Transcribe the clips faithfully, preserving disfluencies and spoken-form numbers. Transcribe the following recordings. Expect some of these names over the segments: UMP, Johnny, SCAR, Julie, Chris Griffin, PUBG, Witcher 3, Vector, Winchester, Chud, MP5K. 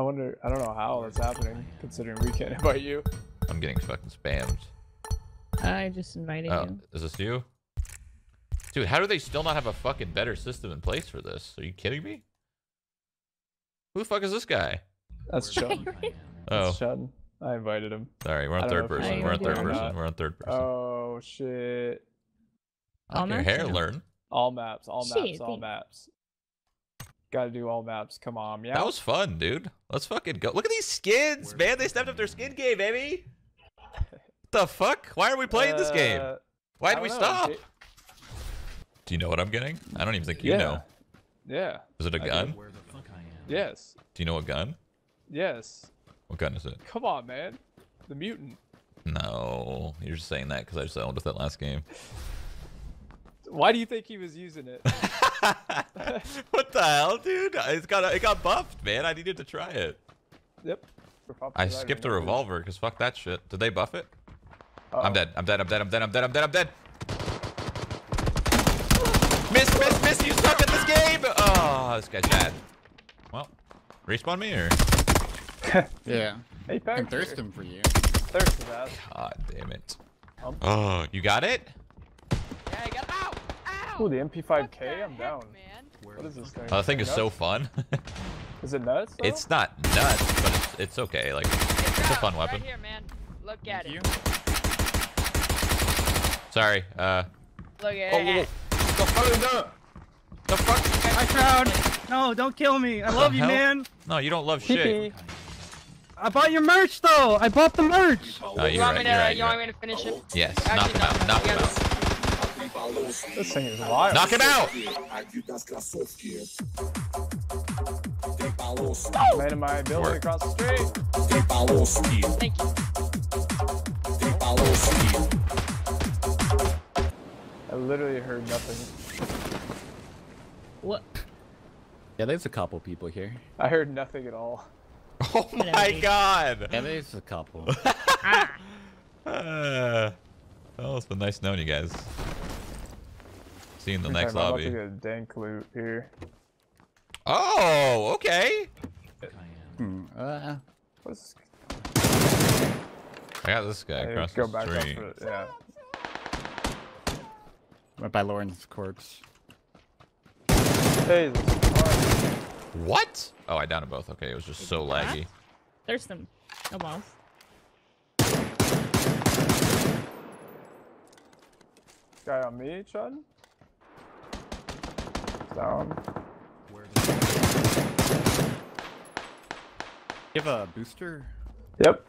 I wonder, I don't know how that's happening, considering we can't invite you. I'm getting fucking spammed. I just invited oh, you. Is this you? Dude, how do they still not have a fucking better system in place for this? Are you kidding me? Who the fuck is this guy? That's Chud. Oh. Chud. I invited him. Sorry, we're on third person. We're on third person. We're on third person. Oh, shit. All maps? Your hair learn. All maps. All maps. All maps. Gotta do all maps. Come on, yeah. That was fun, dude. Let's fucking go. Look at these skins, man. They stepped up their skin game, baby. What the fuck? Why are we playing uh, this game? Why did we know. stop? Do you know what I'm getting? I don't even think you yeah. know. Yeah. Is it a gun? Where the fuck I am. Yes. Do you know what gun? Yes. What gun is it? Come on, man. The mutant. No, you're just saying that because I just owned it that last game. Why do you think he was using it? What the hell, dude? It's got a, it got buffed, man. I needed to try it. Yep. I skipped the revolver because fuck that shit. Did they buff it? Uh-oh. I'm dead. I'm dead. I'm dead. I'm dead. I'm dead. I'm dead. I'm dead. Miss, miss, miss. You suck at this game. Oh, this guy's bad. Well, respawn me or? Yeah. Hey, I'm thirsting for you. Thirsting for that. God damn it. Um, oh, you got it? Yeah, I got it. Ow! Ow! Ooh, the M P five K. I'm down. Man? What is this thing? Uh, the thing is so fun. Is it nuts? Though? It's not nuts, but it's, it's okay. Like, it's a fun weapon. Right here, man. Look at it. Sorry, uh... Look at oh, it! The fuck is that? The fuck? I found... No, don't kill me! I love you, man! No, you don't love shit. I bought your merch, though! I bought the merch! Oh, you want me to finish it? Yes, knock him out, knock him out. This thing is wild. Knock him out! Man in my building across the street! Thank you. I literally heard nothing. What? Yeah, there's a couple people here. I heard nothing at all. Oh my god! Yeah, there's a couple. Ah. uh, well, it's been nice knowing you guys. See you in the next lobby. I'm about to get a dank loot here. Oh, okay. Hmm. Uh, what's... I got this guy I across go the back street. Up for, yeah. Went by Lauren's corpse. Jesus. What? Oh, I downed them both. Okay, it was just so yeah. laggy. There's some. No balls. Guy on me, Chud? Down. Give a booster? Yep.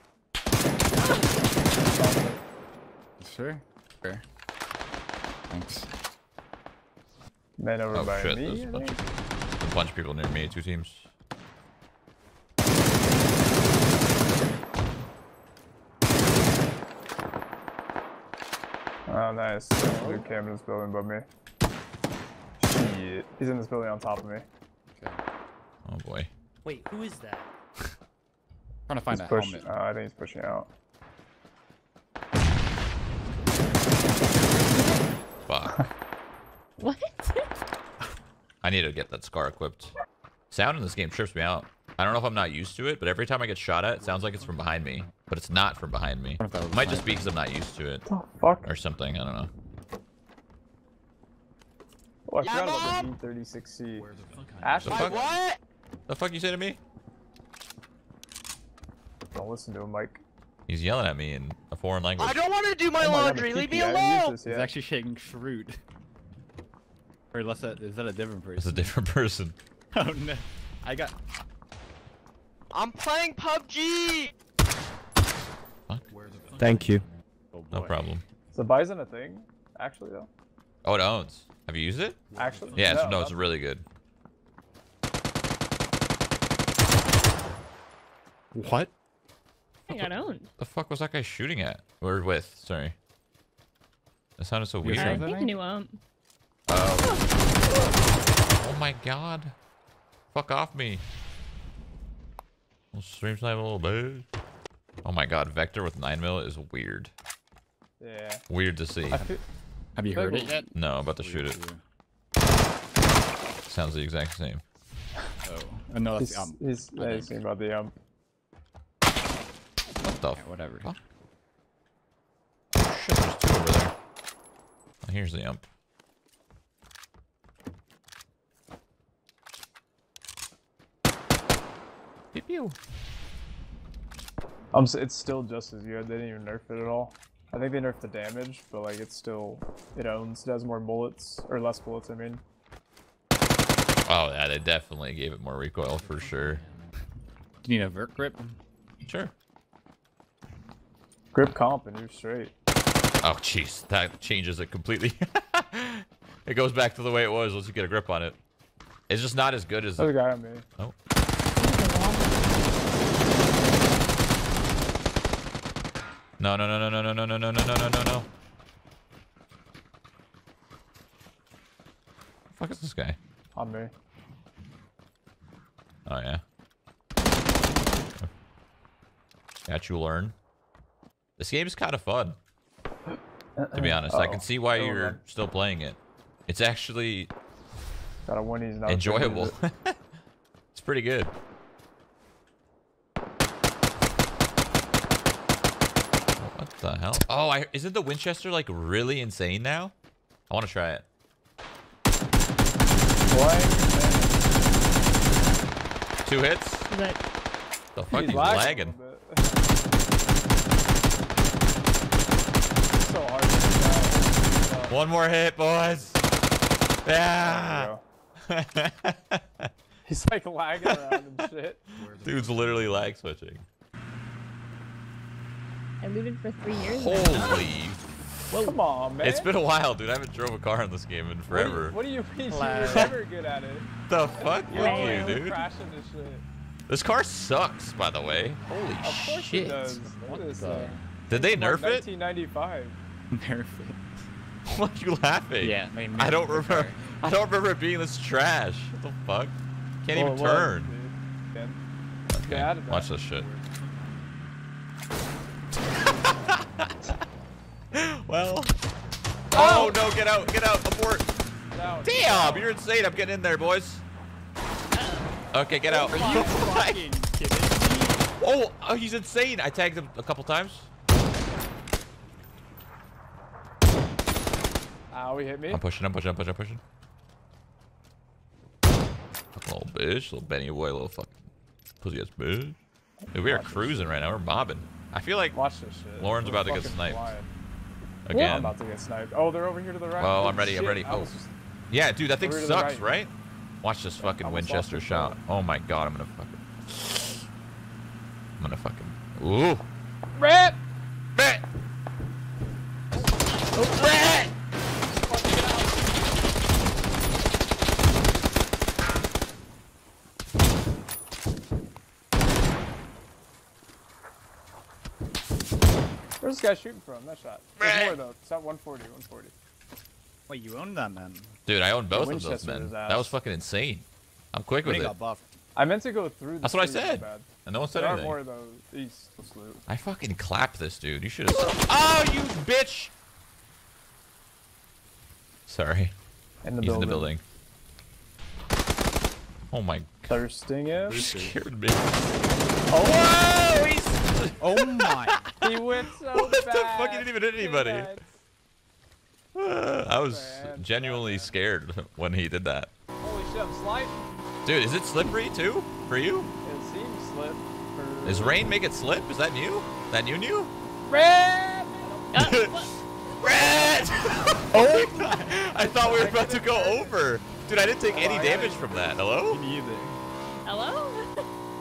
Sure. Sure. Thanks. Man over oh, by shit. me. There's a, bunch of, a bunch of people near me. Two teams. Oh, nice. There's a cam in this building above me. Shit. He's in this building on top of me. Okay. Oh boy. Wait, who is that? Trying to find he's that push helmet. Uh, I think he's pushing out. What? I need to get that SCAR equipped. Sound in this game trips me out. I don't know if I'm not used to it, but every time I get shot at, it sounds like it's from behind me. But it's not from behind me. It might just be because I'm not used to it. Oh, fuck. Or something, I don't know. Oh, I forgot yeah, about the B thirty-six C. Ash, the fuck? What? The fuck you say to me? Don't listen to him, Mike. He's yelling at me in a foreign language. I don't want to do my oh laundry. My Leave me alone. This, yeah. He's actually shaking shrewd. Or unless that is that a different person? It's a different person. Oh no! I got. I'm playing P U B G. Huh? Thank you. Oh, no problem. Is the Bison a thing? Actually, though. Oh, it owns. Have you used it? Actually. Yeah. No, it's, no it's really good. What? Got owned. The fuck was that guy shooting at? Or with? Sorry. That sounded so weird. I think new um. Oh. Oh my god! Fuck off me! We'll stream snipe a little bit. Oh my god, Vector with nine mil is weird. Yeah. Weird to see. Feel... Have you heard it yet? No, I'm about to shoot it. Sounds the exact same. Oh. Oh, no, that's the ump. He's asking about the ump. What the yeah, whatever. Fuck? Oh shit, there's two over there. Oh, here's the ump. Pew pew. Um, so it's still just as good. They didn't even nerf it at all. I think they nerfed the damage, but like it's still, it owns, it has more bullets, or less bullets, I mean. Oh yeah, they definitely gave it more recoil for sure. Do you need a vert grip? Sure. Grip comp and you're straight. Oh jeez, that changes it completely. It goes back to the way it was once you get a grip on it. It's just not as good as. There's a guy on me. Oh. No, no, no, no, no, no, no, no, no, no, no, no, no. The fuck is this guy? On me. Oh, yeah. Got you learn. This game is kind of fun. To be honest, uh-oh. I can see why oh, you're man. still playing it. It's actually Gotta win, he's not enjoyable. It. It's pretty good. The hell? Oh, I, isn't the Winchester like really insane now? I want to try it. What? Two hits? That... The fuck, he's, he's lagging. lagging. It's so hard to get out. One more hit, boys. Yeah. He's like lagging around and shit. Dude's literally lag switching. I looted for three years. Holy! Whoa. Come on, man. It's been a while, dude. I haven't drove a car in this game in forever. What do you mean you were never good at it? The fuck with you, dude? Crashing this shit. This car sucks, by the way. Holy of shit! Of course it does. What is the... Did they nerf it? nineteen ninety-five. Nerf it. Why are you laughing? Yeah, I, mean, I don't remember. I don't remember it being this trash. What the fuck? Can't well, even turn. Was, okay, yeah, watch this shit. Well. Oh, oh no! Get out! Get out! Abort! Get out. Damn! You're insane! I'm getting in there, boys. Okay, get out. Are you fucking kidding me? Oh, oh, he's insane! I tagged him a couple times. Ow! He hit me. I'm pushing! I'm pushing! I'm pushing! I'm pushing! Little bitch, little Benny boy, little fucking pussy ass bitch. Dude, we are cruising right now. We're bobbing. I feel like Watch this shit. Lauren's about to get sniped. Flying. Again. Yeah, I'm about to get sniped. Oh, they're over here to the right. Oh, I'm ready. Shit. I'm ready. Oh. Yeah, dude, that thing sucks, right. right? Watch this fucking Winchester shot. Oh my god, I'm gonna fucking. I'm gonna fucking. Ooh. Rat! Rat! Oh, rat! Where's this guy shooting from? That shot. There's more though. It's at one forty, one forty. Wait, you owned that man? Dude, I owned both of those men. That was fucking insane. I'm quick with it. Got buffed. I meant to go through. That's what I said. And no one said anything. There are more though. East. Let's loot. I fucking clapped this dude. You should have. Oh, you bitch! Sorry. In the He's building. in the building. Oh my god. Thirsting him. You scared me. Oh! Whoa! He's oh my. He went so what bad. the fuck? He didn't even hit anybody. Uh, I was bad, genuinely bad. scared when he did that. Holy shit, I'm sliding. Dude, is it slippery too? For you? It seems slip. For... Does rain make it slip? Is that new? Is that new new? Red! Red! Oh my. I thought we were about to go over. Dude, I didn't take oh, any damage from that. Hello? Me either. Hello?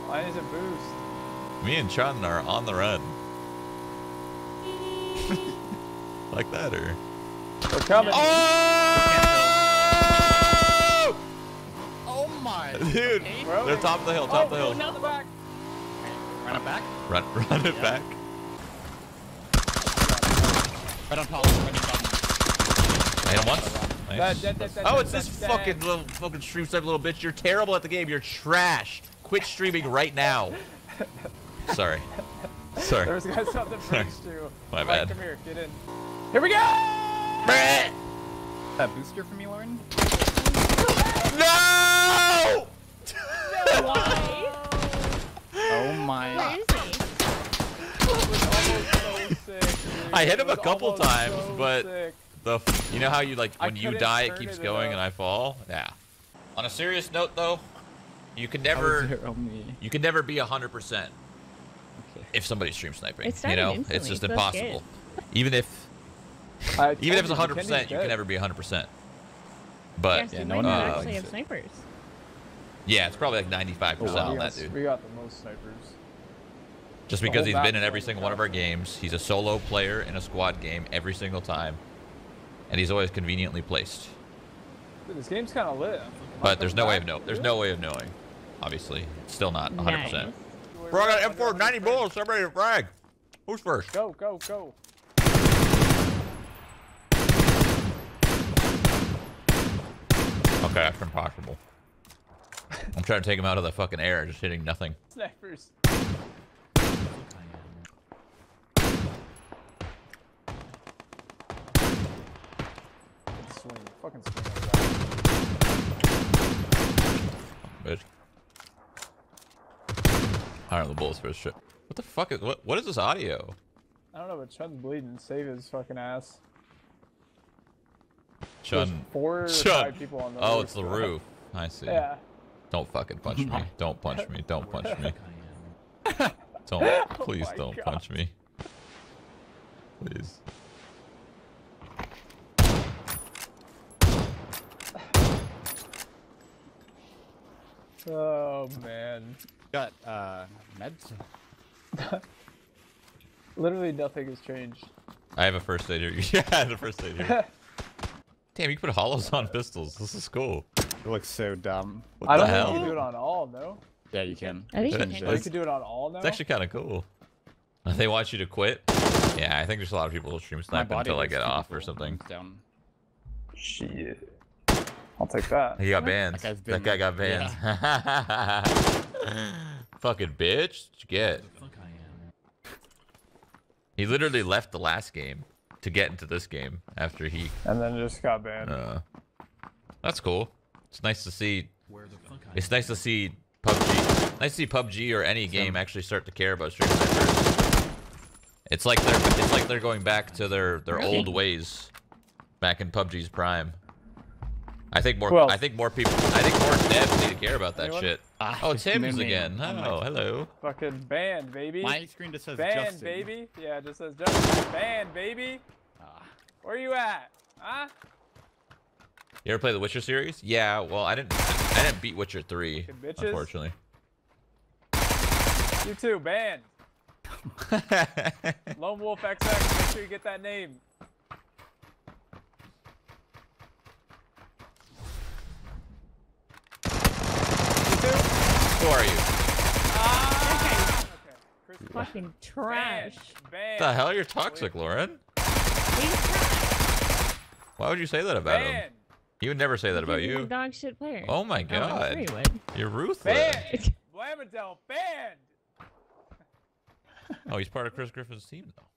Why is it boost? Me and Chud are on the run. Like that, or? We're coming. Oh! Oh my. Dude, okay. They're top of the hill, top of oh, the hill. Run it back. Run it back? Run, run it yeah. back. Right on top. Right on top. I hit him once. Nice. That, that, that, oh, it's that, this that, fucking that. little fucking stream type little bitch. You're terrible at the game. You're trash. Quit streaming right now. Sorry. Sorry. There was a guy something first too. My bad. Right, come here, get in. Here we go! That booster for me, Lauren? No! No! Why? Oh my. Where is he? I hit him a couple times, so but sick. the you know how you like when you die it keeps it going up. and I fall? Yeah. On a serious note though, you can never you can never be a hundred percent if somebody's stream sniping. You know, it's just That's impossible. Good. Even if I even if it's a hundred percent, you can never be a hundred percent. But yeah, no one actually have snipers. Yeah, it's probably like ninety-five percent on that dude. We got the most snipers. Just because he's been in every single one of our games. He's a solo player in a squad game every single time. And he's always conveniently placed. Dude, this game's kind of lit. But there's no way of no there's no way of knowing. Obviously. It's still not one hundred percent. Nice. Bro, I got M four ninety bullets. I'm ready to frag. Who's first? Go, go, go. Okay, that's impossible. I'm trying to take him out of the fucking air, just hitting nothing. Snipers. Fucking bitch. I don't know the bullets for his shit. What the fuck is what? What is this audio? I don't know, but Chud's bleeding. Save his fucking ass. Chud. There's four Chud. Or five people on the oh, roof. It's the roof. I see. Yeah. Don't fucking punch me. Don't punch me. Don't punch me. Don't. Please oh don't God. punch me. Please. Oh man, got uh meds. Literally nothing has changed. I have a first aid here. Yeah, the first aid here. Damn, you can put hollows on pistols. This is cool. It looks so dumb. What I the don't hell? think you can do it on all though. Yeah, you can. I think you can. You can do it on all now. It's actually kind of cool. They want you to quit. Yeah, I think there's a lot of people who stream snipe until I get off or something. Down. Shit. I'll take that. He got banned. That, that guy got banned. Yeah. Fucking bitch. What'd you get? Oh, fuck I am. He literally left the last game to get into this game after he... And then just got banned. Uh, that's cool. It's nice to see... Where the fuck I it's nice to see P U B G. Nice to see P U B G or any game actually start to care about stream snipers. It's like they're, it's like they're going back to their, their really? old ways back in P U B G's prime. I think more. I think more people. I think more devs need to care about that Anyone? shit. Ah, oh, it's Tim's again. Oh, hello. Fucking banned, baby. My screen just says Justin. Banned, baby. Yeah, it just says Justin. Banned, baby. Ah. Where you at? Huh? You ever play the Witcher series? Yeah. Well, I didn't. I didn't beat Witcher three, unfortunately. You too, banned. Lone Wolf X X. Make sure you get that name. Who are you? Ah, okay. Chris fucking trash. Banned. What the hell? You're toxic, Lauren. He's trash. Why would you say that about Banned. him? He would never say that about you. He's a dog shit player. Oh my god. Oh, sure you You're ruthless. Banned. Blamadel banned. Oh, he's part of Chris Griffin's team, though.